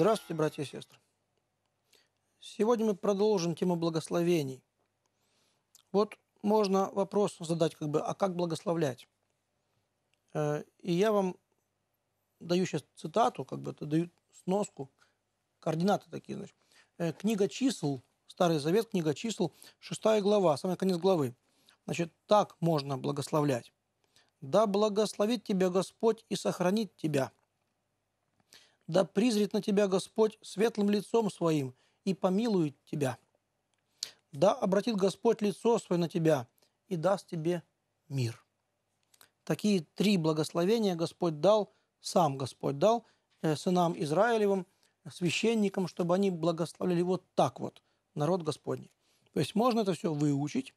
Здравствуйте, братья и сестры. Сегодня мы продолжим тему благословений. Вот можно вопрос задать, а как благословлять? И я вам даю сейчас цитату, даю сноску, координаты такие, значит. Книга чисел, Старый Завет, книга чисел, 6 глава, самый конец главы. Значит, так можно благословлять. «Да благословит тебя Господь и сохранит тебя. Да призрит на тебя Господь светлым лицом своим и помилует тебя. Да обратит Господь лицо свое на тебя и даст тебе мир». Такие три благословения Господь дал, сам Господь дал сынам Израилевым, священникам, чтобы они благословляли вот так вот народ Господний. То есть можно это все выучить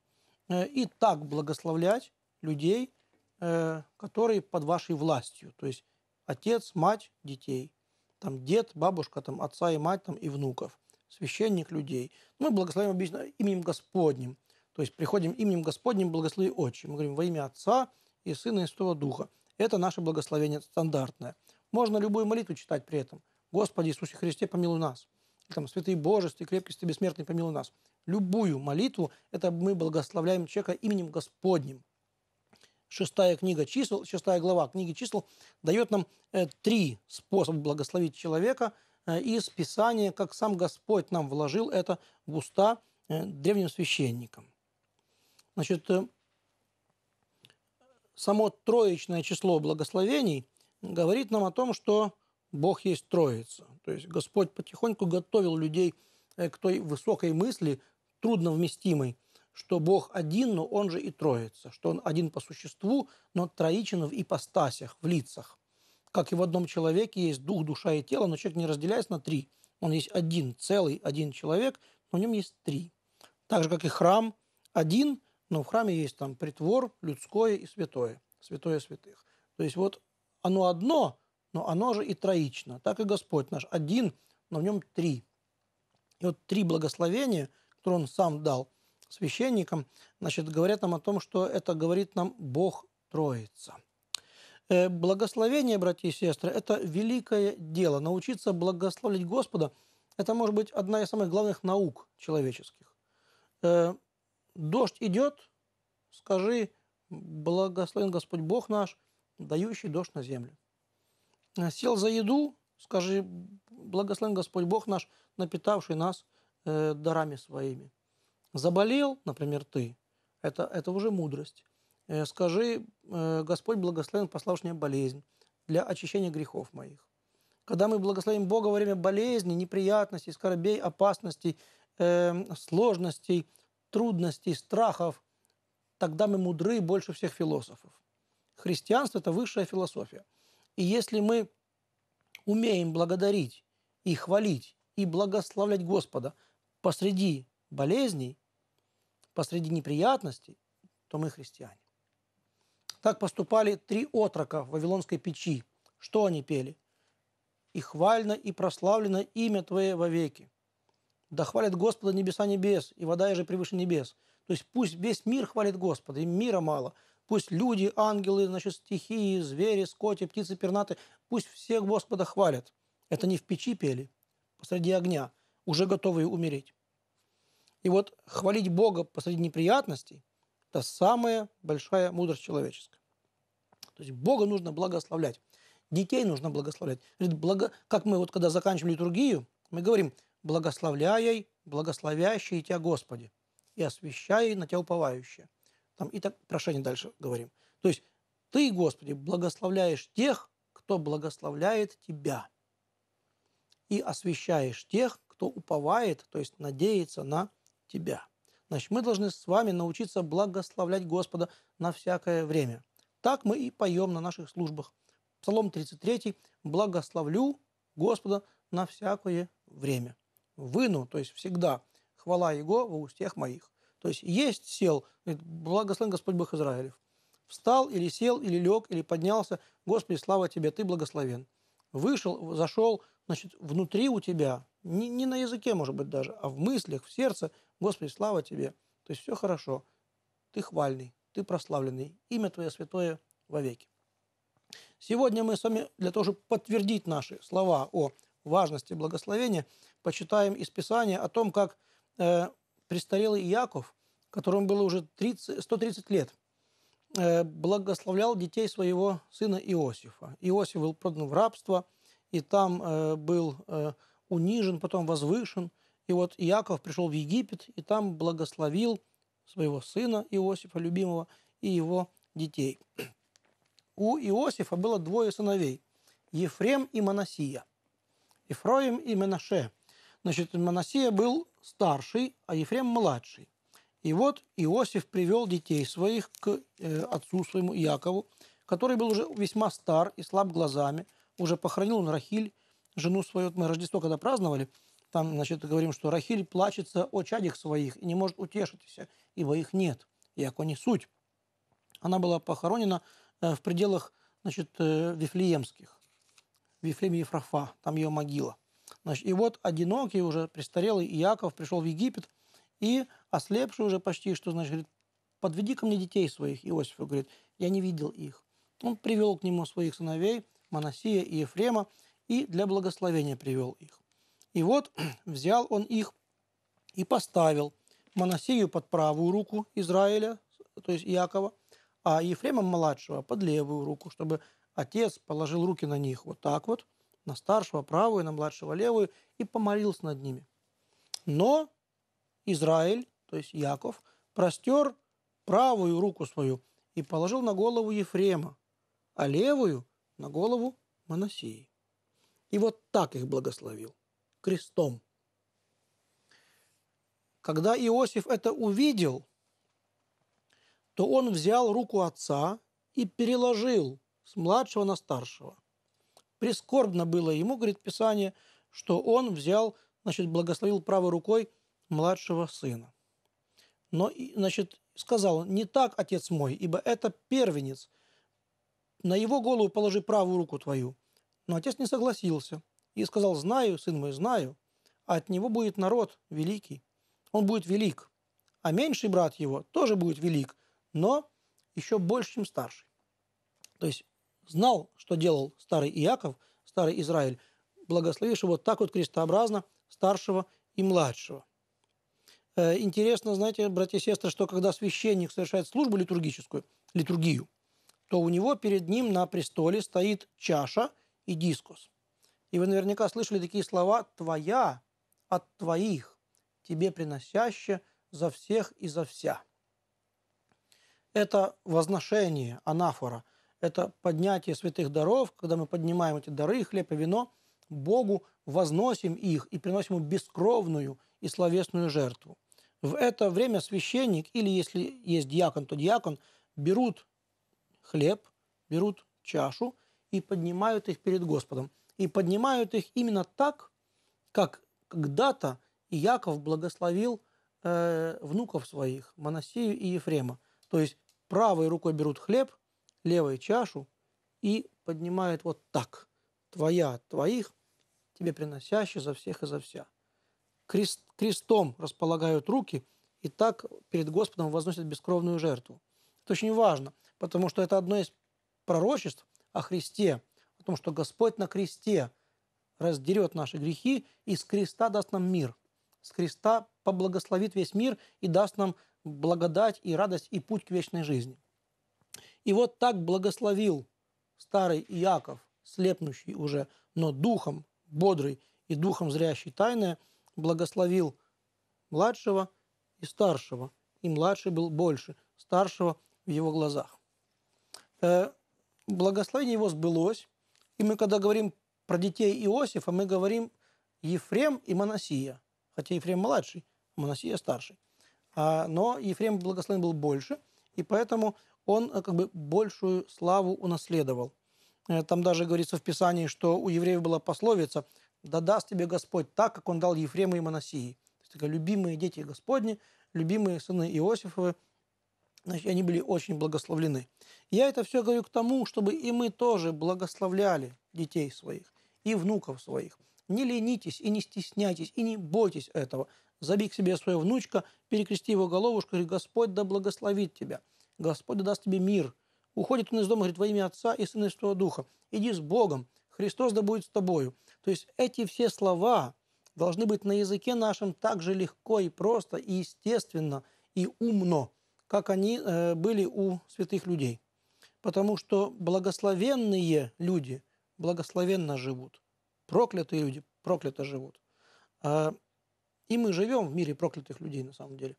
и так благословлять людей, которые под вашей властью. То есть отец, мать, детей. Там дед, бабушка, там отца и мать, там и внуков, священник людей. Мы благословим обычно именем Господним. То есть приходим именем Господним, благослови Отче. Мы говорим во имя Отца и Сына и Святого Духа. Это наше благословение стандартное. Можно любую молитву читать при этом. Господи Иисусе Христе, помилуй нас. И там Святой Боже, Святой Крепкий, Святой Бессмертный, помилуй нас. Любую молитву, это мы благословляем человека именем Господним. 6 книга чисел, 6 глава книги чисел дает нам три способа благословить человека из Писания, как сам Господь нам вложил это в уста древним священникам. Значит, само троичное число благословений говорит нам о том, что Бог есть Троица. То есть Господь потихоньку готовил людей к той высокой мысли, трудновместимой, что Бог один, но Он же и Троица, что Он один по существу, но троичен в ипостасях, в лицах. Как и в одном человеке есть дух, душа и тело, но человек не разделяется на три. Он есть один, целый один человек, но в нем есть три. Так же, как и храм один, но в храме есть там притвор, людское и святое, святое святых. То есть вот оно одно, но оно же и троично. Так и Господь наш один, но в нем три. И вот три благословения, которые Он сам дал священникам, значит, говорят нам о том, что это говорит нам Бог Троица. Благословение, братья и сестры, это великое дело. Научиться благословлять Господа, это может быть одна из самых главных наук человеческих. Дождь идет, скажи: благословен Господь Бог наш, дающий дождь на землю. Сел за еду, скажи: благословен Господь Бог наш, напитавший нас дарами своими. Заболел, например, ты, это уже мудрость. Скажи: Господь благословен, пославший мне болезнь для очищения грехов моих. Когда мы благословим Бога во время болезни, неприятностей, скорбей, опасностей, сложностей, трудностей, страхов, тогда мы мудры больше всех философов. Христианство – это высшая философия. И если мы умеем благодарить и хвалить, и благословлять Господа посреди болезней, посреди неприятностей, то мы христиане. Так поступали три отрока в Вавилонской печи. Что они пели? «И хвально, и прославлено имя Твое вовеки. Да хвалят Господа небеса небес, и вода же превыше небес». То есть пусть весь мир хвалит Господа, им мира мало. Пусть люди, ангелы, значит, стихии, звери, скоти, птицы, пернаты, пусть все Господа хвалят. Это не в печи пели, посреди огня, уже готовые умереть. И вот хвалить Бога посреди неприятностей – это самая большая мудрость человеческая. То есть Бога нужно благословлять, детей нужно благословлять. Как мы вот когда заканчиваем литургию, мы говорим: «Благословляй, благословящий тебя Господи, и освящай на тебя уповающие». Там и так прошение дальше говорим. То есть ты, Господи, благословляешь тех, кто благословляет тебя, и освящаешь тех, кто уповает, то есть надеется на тебя. Значит, мы должны с вами научиться благословлять Господа на всякое время. Так мы и поем на наших службах. Псалом 33: «Благословлю Господа на всякое время. Выну, то есть всегда, хвала Его во устях моих». То есть есть, сел, благословен Господь Бог Израилев. Встал или сел, или лег, или поднялся, Господи, слава Тебе, Ты благословен. Вышел, зашел, значит, внутри у тебя, не на языке, может быть, даже, а в мыслях, в сердце: Господи, слава Тебе. То есть все хорошо. Ты хвальный, Ты прославленный, имя Твое святое вовеки. Сегодня мы с вами для того, чтобы подтвердить наши слова о важности благословения, почитаем из Писания о том, как престарелый Иаков, которому было уже 130 лет, благословлял детей своего сына Иосифа. Иосиф был продан в рабство, и там был унижен, потом возвышен. И вот Иаков пришел в Египет, и там благословил своего сына Иосифа, любимого, и его детей. У Иосифа было двое сыновей – Ефрем и Манассия. Ефроим и Менаше. Значит, Манассия был старший, а Ефрем – младший. И вот Иосиф привел детей своих к отцу своему Иакову, который был уже весьма стар и слаб глазами, уже похоронил он Рахиль, жену свою. Мы Рождество когда праздновали, там, значит, говорим, что Рахиль плачется о чадях своих и не может утешиться, ибо их нет, яко не суть. Она была похоронена в пределах, значит, Вифлеемских, Вифлеем-Ефрафа, там ее могила. Значит, и вот одинокий уже престарелый Иаков пришел в Египет, и ослепший уже почти, что значит, говорит, подведи ко мне детей своих, Иосиф говорит, я не видел их. Он привел к нему своих сыновей, Манассия и Ефрема, и для благословения привел их. И вот взял он их и поставил Манассию под правую руку Израиля, то есть Иакова, а Ефрема-младшего под левую руку, чтобы отец положил руки на них вот так вот, на старшего правую, на младшего левую, и помолился над ними. Но Израиль, то есть Иаков, простер правую руку свою и положил на голову Ефрема, а левую на голову Манассии. И вот так их благословил, крестом. Когда Иосиф это увидел, то он взял руку отца и переложил с младшего на старшего. Прискорбно было ему, говорит Писание, что он взял, значит, благословил правой рукой младшего сына. Но, значит, сказал, не так, отец мой, ибо это первенец. На его голову положи правую руку твою. Но отец не согласился и сказал, знаю, сын мой, знаю, а от него будет народ великий. Он будет велик, а меньший брат его тоже будет велик, но еще больше, чем старший. То есть знал, что делал старый Иаков, старый Израиль, благословивший вот так вот крестообразно старшего и младшего. Интересно, знаете, братья и сестры, что когда священник совершает службу литургическую, литургию, то у него перед ним на престоле стоит чаша и дискус. И вы наверняка слышали такие слова «твоя от твоих, тебе приносяще за всех и за вся». Это возношение, анафора, это поднятие святых даров, когда мы поднимаем эти дары, хлеб и вино, Богу возносим их и приносим ему бескровную и словесную жертву. В это время священник, или если есть диакон, то диакон, берут хлеб, берут чашу и поднимают их перед Господом. И поднимают их именно так, как когда-то Иаков благословил внуков своих, Манассию и Ефрема. То есть правой рукой берут хлеб, левой чашу и поднимают вот так. Твоя от твоих, тебе приносящий за всех и за вся. Крестом располагают руки и так перед Господом возносят бескровную жертву. Это очень важно, потому что это одно из пророчеств о Христе, о том, что Господь на кресте раздерет наши грехи и с креста даст нам мир. С креста поблагословит весь мир и даст нам благодать и радость и путь к вечной жизни. И вот так благословил старый Иаков, слепнущий уже, но духом бодрый и духом зрящий тайное, благословил младшего и старшего. И младший был больше старшего в его глазах. Благословение его сбылось. И мы, когда говорим про детей Иосифа, мы говорим Ефрем и Манассия. Хотя Ефрем младший, а Манассия старший. Но Ефрем благословен был больше, и поэтому он как бы большую славу унаследовал. Там даже говорится в Писании, что у евреев была пословица «Да даст тебе Господь так, как Он дал Ефрему и Манассии». То есть, любимые дети Господни, любимые сыны Иосифовы, значит, они были очень благословлены. Я это все говорю к тому, чтобы и мы тоже благословляли детей своих и внуков своих. Не ленитесь и не стесняйтесь, и не бойтесь этого. Заби к себе свою внучка, перекрести его головушку, и Господь да благословит тебя. Господь да даст тебе мир. Уходит он из дома, говорит, во имя Отца и Сына и Святого Духа. Иди с Богом, Христос да будет с тобою. То есть эти все слова должны быть на языке нашем так же легко и просто, и естественно, и умно, как они были у святых людей. Потому что благословенные люди благословенно живут, проклятые люди проклято живут. И мы живем в мире проклятых людей, на самом деле.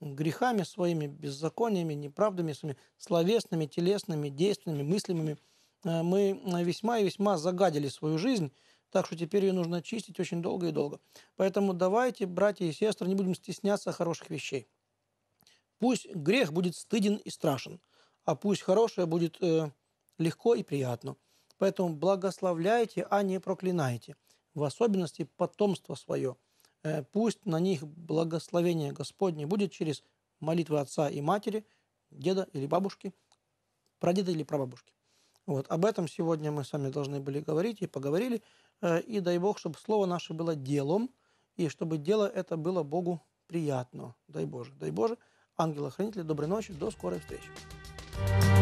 Грехами своими, беззакониями, неправдами своими, словесными, телесными, действенными, мыслимыми. Мы весьма и весьма загадили свою жизнь, так что теперь ее нужно чистить очень долго и долго. Поэтому давайте, братья и сестры, не будем стесняться хороших вещей. Пусть грех будет стыден и страшен, а пусть хорошее будет легко и приятно. Поэтому благословляйте, а не проклинайте, в особенности потомство свое. Пусть на них благословение Господне будет через молитвы отца и матери, деда или бабушки, прадеда или прабабушки. Вот. Об этом сегодня мы с вами должны были говорить и поговорили. И дай Бог, чтобы слово наше было делом, и чтобы дело это было Богу приятно. Дай Боже, дай Боже. Ангелы-хранители, доброй ночи, до скорой встречи.